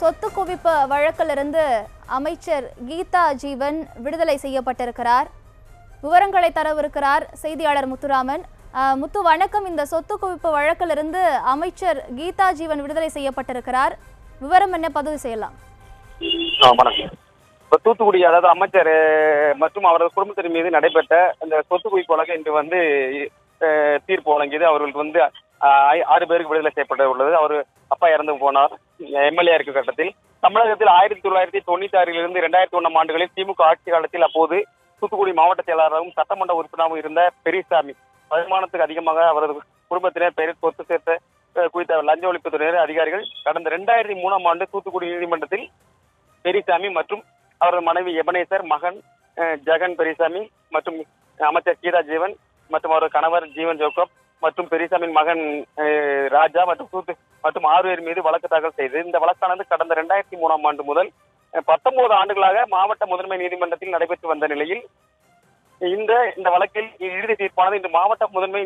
சொத்து குவிப்பு வழக்கிலிருந்து அமைச்சர் கீதா ஜீவன் விடுதலை செய்யப்பட்டிருக்கிறார். விவரங்களை தரவிருக்கிறார் செய்தியாளர் முத்துராமன். முத்து வணக்கம். இந்த சொத்து குவிப்பு வழக்கிலிருந்து அமைச்சர் கீதா ஜீவன் விடுதலை செய்யப்பட்டிருக்கிறார். விவரம் என்ன, பதிவு செய்யலாம்? தூத்துக்குடி, அதாவது அமைச்சர் மற்றும் அவரது குடும்பத்தின் மீது நடைபெற்ற இந்த சொத்து குவிப்பு வழக்கு இன்று வந்து தீர்ப்பு வழங்கியது. அவர்களுக்கு வந்து 6 பேருக்கு விடுதலை செய்யப்பட்டு உள்ளது. அவர் அப்பா இறந்து போனார். எம்எல்ஏ இருக்கும் கட்டத்தில் தமிழகத்தில் 1996 2001 ஆண்டுகளில் திமுக ஆட்சி காலத்தில் அப்போது தூத்துக்குடி மாவட்ட செயலாளராகவும் சட்டமன்ற உறுப்பினராகவும் இருந்த பெரியசாமி வருமானத்துக்கு அதிகமாக அவரது குடும்பத்தினர் பெயர் சொத்து சேர்த்த குறித்த லஞ்ச ஒழிப்புத்துறையினர் அதிகாரிகள் கடந்த 2003 ஆண்டு தூத்துக்குடி நீதிமன்றத்தில் பெரியசாமி மற்றும் அவரது மனைவி எபனேசர், மகன் ஜெகன் பெரியசாமி மற்றும் அமைச்சர் கீதா ஜீவன் மற்றும் அவரது கணவர் ஜீவன் ஜோக்கப் மற்றும் பெரியசாமியின் மகன் ராஜா மற்றும் 6 பேர் மீது வழக்கு தாக்கல் செய்தது. இந்த வழக்கானது கடந்த 2003 ஆண்டு முதல் 19 ஆண்டுகளாக மாவட்ட முதன்மை நீதிமன்றத்தில் நடைபெற்று வந்த நிலையில் இந்த வழக்கில் இறுதி தீர்ப்பானது இன்று மாவட்ட முதன்மை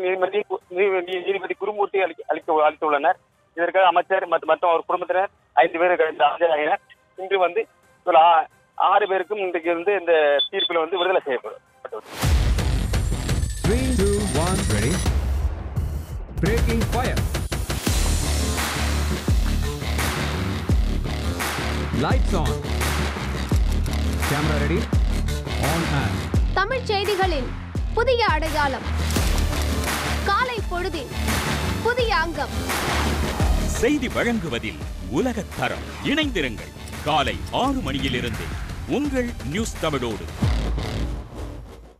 நீதிபதி குருமூர்த்தி அளித்துள்ளனர். இதற்காக அமைச்சர் மற்றும் அவர் குடும்பத்தினர் 5 பேர் ஆஜராகினர். இன்று வந்து 6 பேருக்கும் இன்றைக்கு இருந்து இந்த தீர்ப்பில் வந்து விடுதலை செய்யப்பட்டது. தமிழ் செய்திகளின் புதிய அடையாளம், காலை பொழுதின் புதிய அங்கம். செய்தி வழங்குவதில் உலகத்தரம். இணைந்திருங்கள் காலை 6 மணியிலிருந்து உங்கள் நியூஸ் தமிழோடு.